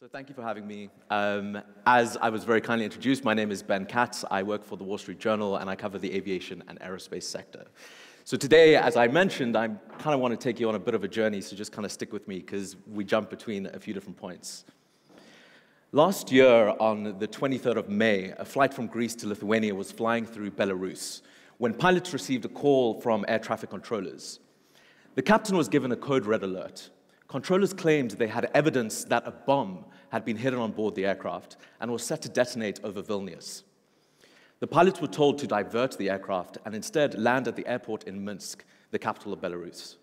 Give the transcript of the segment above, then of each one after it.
So thank you for having me. As I was very kindly introduced, my name is Ben Katz. I work for the Wall Street Journal, and I cover the aviation and aerospace sector. So today, as I mentioned, I kind of want to take you on a bit of a journey, so just kind of stick with me, because we jump between a few different points. Last year, on the 23rd of May, a flight from Greece to Lithuania was flying through Belarus, when pilots received a call from air traffic controllers. The captain was given a code red alert. Controllers claimed they had evidence that a bomb had been hidden on board the aircraft and was set to detonate over Vilnius. The pilots were told to divert the aircraft and instead land at the airport in Minsk, the capital of Belarus.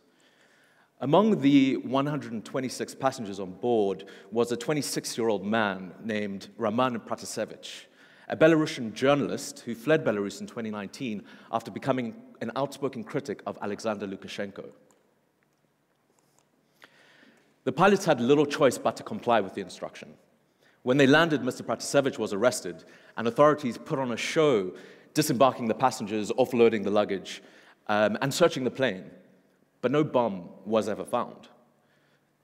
Among the 126 passengers on board was a 26-year-old man named Raman Pratasevich, a Belarusian journalist who fled Belarus in 2019 after becoming an outspoken critic of Alexander Lukashenko. The pilots had little choice but to comply with the instruction. When they landed, Mr. Pratasevich was arrested, and authorities put on a show, disembarking the passengers, offloading the luggage, and searching the plane. But no bomb was ever found.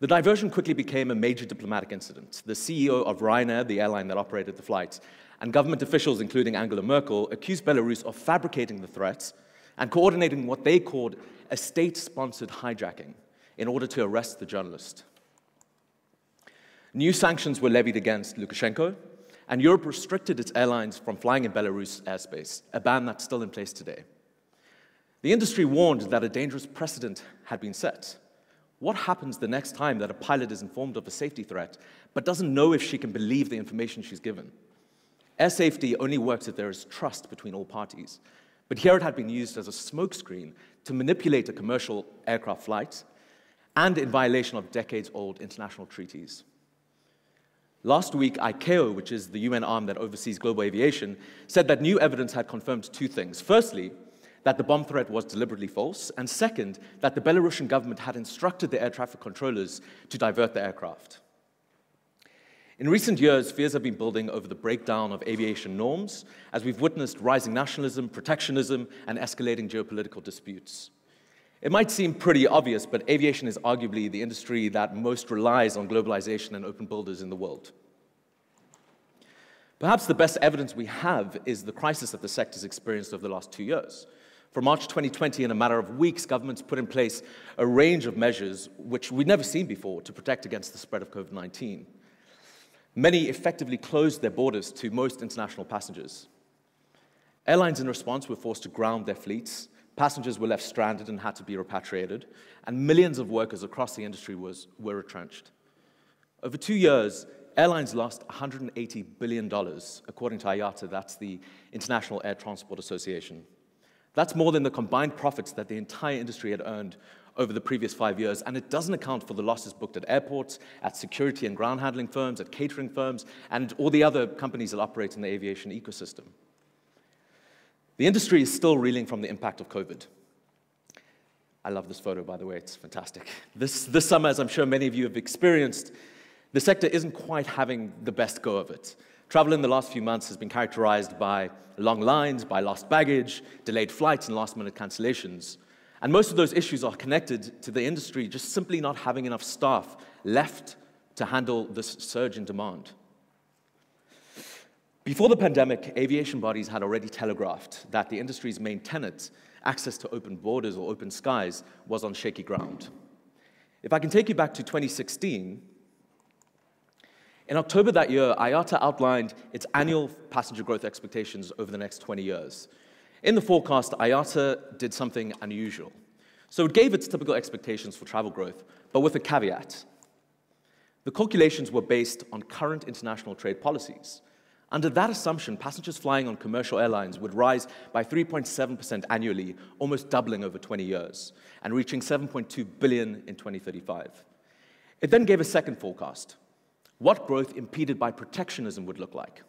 The diversion quickly became a major diplomatic incident. The CEO of Ryanair, the airline that operated the flight, and government officials, including Angela Merkel, accused Belarus of fabricating the threats and coordinating what they called a state-sponsored hijacking in order to arrest the journalist. New sanctions were levied against Lukashenko, and Europe restricted its airlines from flying in Belarus airspace, a ban that's still in place today. The industry warned that a dangerous precedent had been set. What happens the next time that a pilot is informed of a safety threat but doesn't know if she can believe the information she's given? Air safety only works if there is trust between all parties, but here it had been used as a smokescreen to manipulate a commercial aircraft flight, and in violation of decades-old international treaties. Last week, ICAO, which is the UN arm that oversees global aviation, said that new evidence had confirmed two things. Firstly, that the bomb threat was deliberately false, and second, that the Belarusian government had instructed the air traffic controllers to divert the aircraft. In recent years, fears have been building over the breakdown of aviation norms, as we've witnessed rising nationalism, protectionism, and escalating geopolitical disputes. It might seem pretty obvious, but aviation is arguably the industry that most relies on globalization and open borders in the world. Perhaps the best evidence we have is the crisis that the sector's experienced over the last 2 years. From March 2020, in a matter of weeks, governments put in place a range of measures which we'd never seen before to protect against the spread of COVID-19. Many effectively closed their borders to most international passengers. Airlines in response were forced to ground their fleets. Passengers were left stranded and had to be repatriated, and millions of workers across the industry were retrenched. Over 2 years, airlines lost $180 billion, according to IATA, that's the International Air Transport Association. That's more than the combined profits that the entire industry had earned over the previous 5 years, and it doesn't account for the losses booked at airports, at security and ground handling firms, at catering firms, and all the other companies that operate in the aviation ecosystem. The industry is still reeling from the impact of COVID. I love this photo, by the way, it's fantastic. This summer, as I'm sure many of you have experienced, the sector isn't quite having the best go of it. Travel in the last few months has been characterized by long lines, by lost baggage, delayed flights, and last-minute cancellations. And most of those issues are connected to the industry just simply not having enough staff left to handle this surge in demand. Before the pandemic, aviation bodies had already telegraphed that the industry's main tenet, access to open borders or open skies, was on shaky ground. If I can take you back to 2016, in October that year, IATA outlined its annual passenger growth expectations over the next 20 years. In the forecast, IATA did something unusual. So it gave its typical expectations for travel growth, but with a caveat. The calculations were based on current international trade policies. Under that assumption, passengers flying on commercial airlines would rise by 3.7% annually, almost doubling over 20 years, and reaching 7.2 billion in 2035. It then gave a second forecast, what growth impeded by protectionism would look like.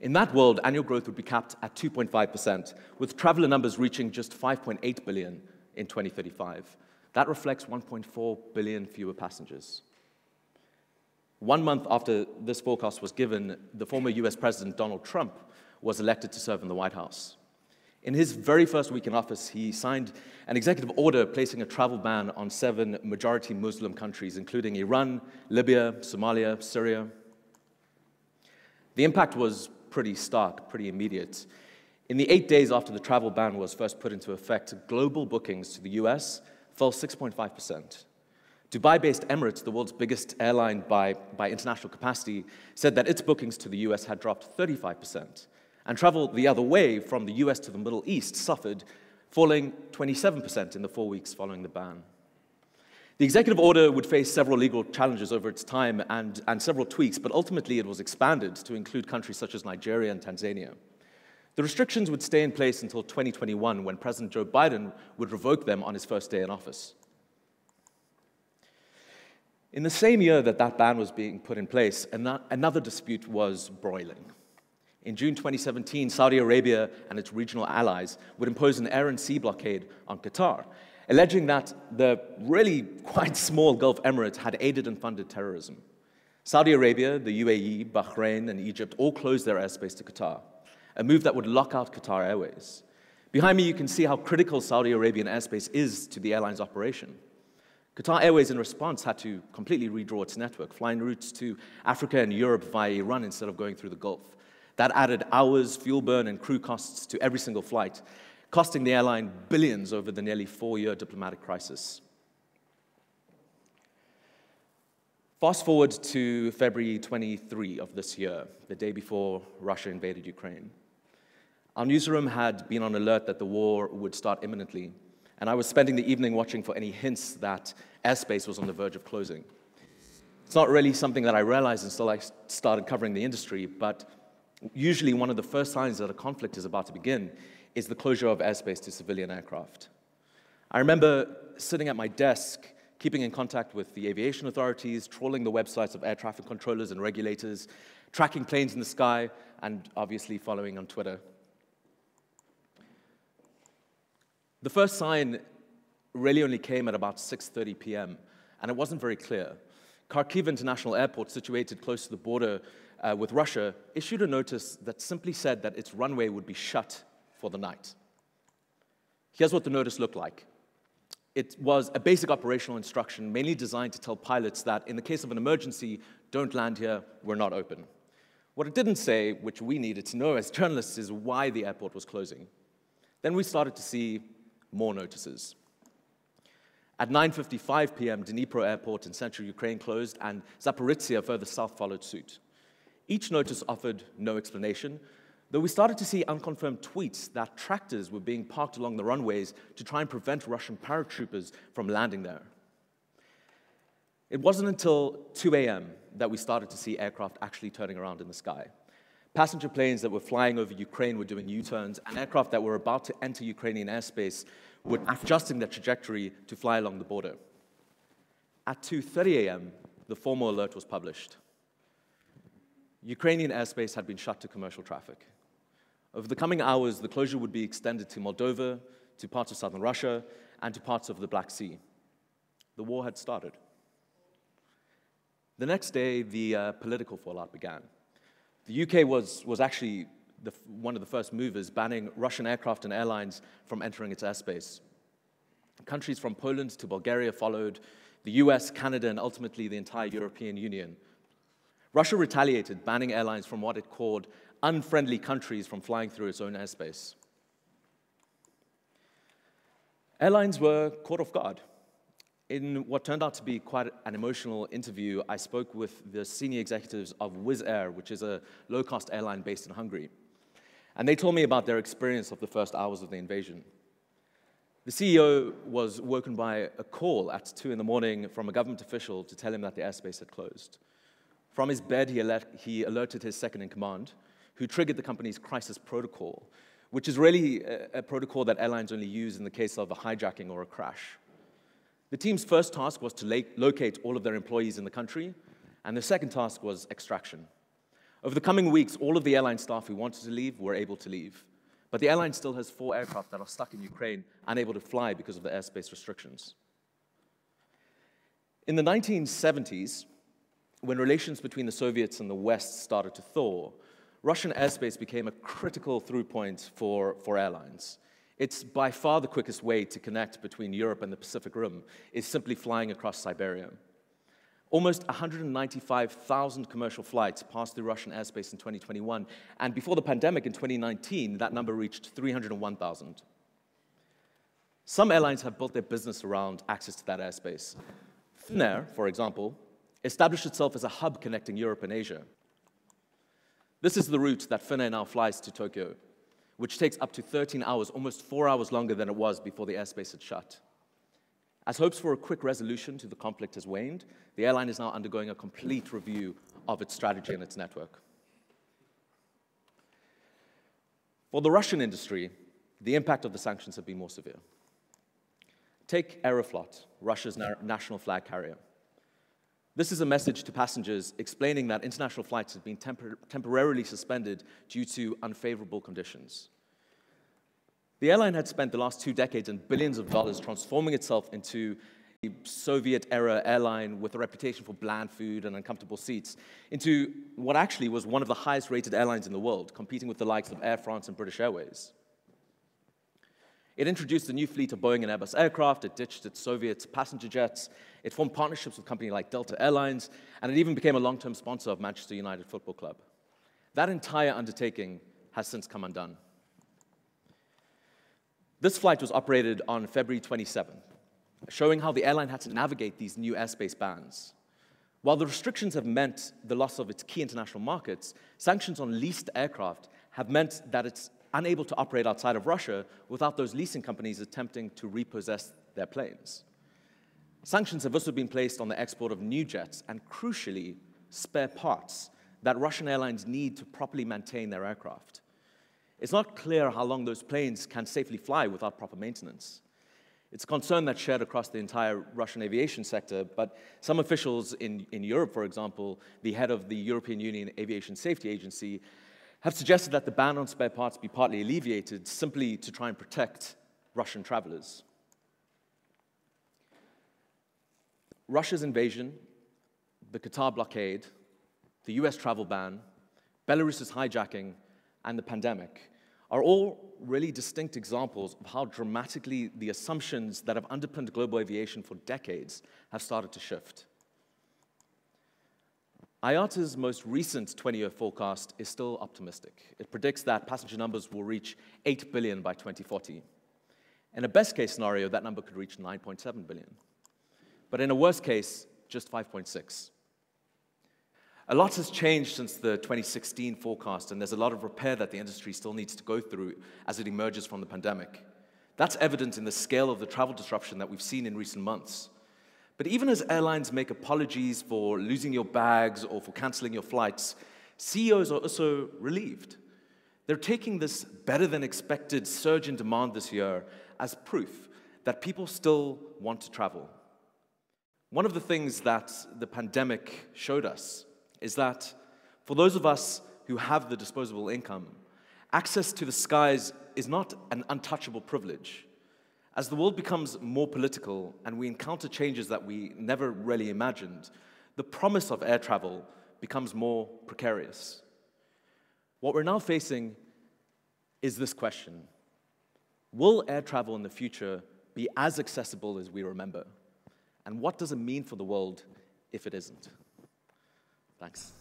In that world, annual growth would be capped at 2.5%, with traveler numbers reaching just 5.8 billion in 2035. That reflects 1.4 billion fewer passengers. 1 month after this forecast was given, the former US President Donald Trump was elected to serve in the White House. In his very first week in office, he signed an executive order placing a travel ban on 7 majority Muslim countries, including Iran, Libya, Somalia, Syria. The impact was pretty stark, pretty immediate. In the 8 days after the travel ban was first put into effect, global bookings to the US fell 6.5%. Dubai-based Emirates, the world's biggest airline by international capacity, said that its bookings to the US had dropped 35%. And travel the other way from the US to the Middle East suffered, falling 27% in the 4 weeks following the ban. The executive order would face several legal challenges over its time and several tweaks, but ultimately it was expanded to include countries such as Nigeria and Tanzania. The restrictions would stay in place until 2021, when President Joe Biden would revoke them on his first day in office. In the same year that that ban was being put in place, another dispute was broiling. In June 2017, Saudi Arabia and its regional allies would impose an air and sea blockade on Qatar, alleging that the really quite small Gulf Emirates had aided and funded terrorism. Saudi Arabia, the UAE, Bahrain, and Egypt all closed their airspace to Qatar, a move that would lock out Qatar Airways. Behind me, you can see how critical Saudi Arabian airspace is to the airline's operation. Qatar Airways, in response, had to completely redraw its network, flying routes to Africa and Europe via Iran instead of going through the Gulf. That added hours, fuel burn, and crew costs to every single flight, costing the airline billions over the nearly 4-year diplomatic crisis. Fast forward to February 23 of this year, the day before Russia invaded Ukraine. Our newsroom had been on alert that the war would start imminently, and I was spending the evening watching for any hints that airspace was on the verge of closing. It's not really something that I realized until I started covering the industry, but usually one of the first signs that a conflict is about to begin is the closure of airspace to civilian aircraft. I remember sitting at my desk, keeping in contact with the aviation authorities, trawling the websites of air traffic controllers and regulators, tracking planes in the sky, and obviously following on Twitter. The first sign really only came at about 6:30 p.m., and it wasn't very clear. Kharkiv International Airport, situated close to the border with Russia, issued a notice that simply said that its runway would be shut for the night. Here's what the notice looked like. It was a basic operational instruction, mainly designed to tell pilots that in the case of an emergency, don't land here, we're not open. What it didn't say, which we needed to know as journalists, is why the airport was closing. Then we started to see more notices. At 9:55 p.m., Dnipro Airport in central Ukraine closed, and Zaporizhzhia further south followed suit. Each notice offered no explanation, though we started to see unconfirmed tweets that tractors were being parked along the runways to try and prevent Russian paratroopers from landing there. It wasn't until 2 a.m. that we started to see aircraft actually turning around in the sky. Passenger planes that were flying over Ukraine were doing U-turns, and aircraft that were about to enter Ukrainian airspace were adjusting their trajectory to fly along the border. At 2:30 a.m., the formal alert was published. Ukrainian airspace had been shut to commercial traffic. Over the coming hours, the closure would be extended to Moldova, to parts of southern Russia, and to parts of the Black Sea. The war had started. The next day, the political fallout began. The UK was actually one of the first movers, banning Russian aircraft and airlines from entering its airspace. Countries from Poland to Bulgaria followed, the US, Canada, and ultimately the entire European Union. Russia retaliated, banning airlines from what it called unfriendly countries from flying through its own airspace. Airlines were caught off guard. In what turned out to be quite an emotional interview, I spoke with the senior executives of Wiz Air, which is a low-cost airline based in Hungary. And they told me about their experience of the first hours of the invasion. The CEO was woken by a call at 2 a.m. from a government official to tell him that the airspace had closed. From his bed, he alerted his second-in-command, who triggered the company's crisis protocol, which is really a protocol that airlines only use in the case of a hijacking or a crash. The team's first task was to locate all of their employees in the country, and the second task was extraction. Over the coming weeks, all of the airline staff who wanted to leave were able to leave, but the airline still has 4 aircraft that are stuck in Ukraine, unable to fly because of the airspace restrictions. In the 1970s, when relations between the Soviets and the West started to thaw, Russian airspace became a critical through point for airlines. It's by far the quickest way to connect between Europe and the Pacific Rim is simply flying across Siberia. Almost 195,000 commercial flights passed through Russian airspace in 2021, and before the pandemic in 2019, that number reached 301,000. Some airlines have built their business around access to that airspace. Finnair, for example, established itself as a hub connecting Europe and Asia. This is the route that Finnair now flies to Tokyo, which takes up to 13 hours, almost 4 hours longer than it was before the airspace had shut. As hopes for a quick resolution to the conflict has waned, the airline is now undergoing a complete review of its strategy and its network. For the Russian industry, the impact of the sanctions have been more severe. Take Aeroflot, Russia's national flag carrier. This is a message to passengers explaining that international flights have been temporarily suspended due to unfavorable conditions. The airline had spent the last 2 decades and billions of dollars transforming itself into a Soviet-era airline with a reputation for bland food and uncomfortable seats into what actually was one of the highest-rated airlines in the world, competing with the likes of Air France and British Airways. It introduced a new fleet of Boeing and Airbus aircraft, it ditched its Soviet passenger jets, it formed partnerships with companies like Delta Airlines, and it even became a long-term sponsor of Manchester United Football Club. That entire undertaking has since come undone. This flight was operated on February 27th, showing how the airline had to navigate these new airspace bans. While the restrictions have meant the loss of its key international markets, sanctions on leased aircraft have meant that it's unable to operate outside of Russia without those leasing companies attempting to repossess their planes. Sanctions have also been placed on the export of new jets and, crucially, spare parts that Russian airlines need to properly maintain their aircraft. It's not clear how long those planes can safely fly without proper maintenance. It's a concern that's shared across the entire Russian aviation sector, but some officials in Europe, for example, the head of the European Union Aviation Safety Agency, have suggested that the ban on spare parts be partly alleviated simply to try and protect Russian travelers. Russia's invasion, the Qatar blockade, the US travel ban, Belarus's hijacking, and the pandemic are all really distinct examples of how dramatically the assumptions that have underpinned global aviation for decades have started to shift. IATA's most recent 20-year forecast is still optimistic. It predicts that passenger numbers will reach 8 billion by 2040. In a best-case scenario, that number could reach 9.7 billion. But in a worst case, just 5.6. A lot has changed since the 2016 forecast, and there's a lot of repair that the industry still needs to go through as it emerges from the pandemic. That's evident in the scale of the travel disruption that we've seen in recent months. But even as airlines make apologies for losing your bags or for cancelling your flights, CEOs are also relieved. They're taking this better-than-expected surge in demand this year as proof that people still want to travel. One of the things that the pandemic showed us is that for those of us who have the disposable income, access to the skies is not an untouchable privilege. As the world becomes more political and we encounter changes that we never really imagined, the promise of air travel becomes more precarious. What we're now facing is this question: will air travel in the future be as accessible as we remember? And what does it mean for the world if it isn't? Thanks.